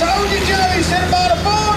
Told you, Joey, said about a boy.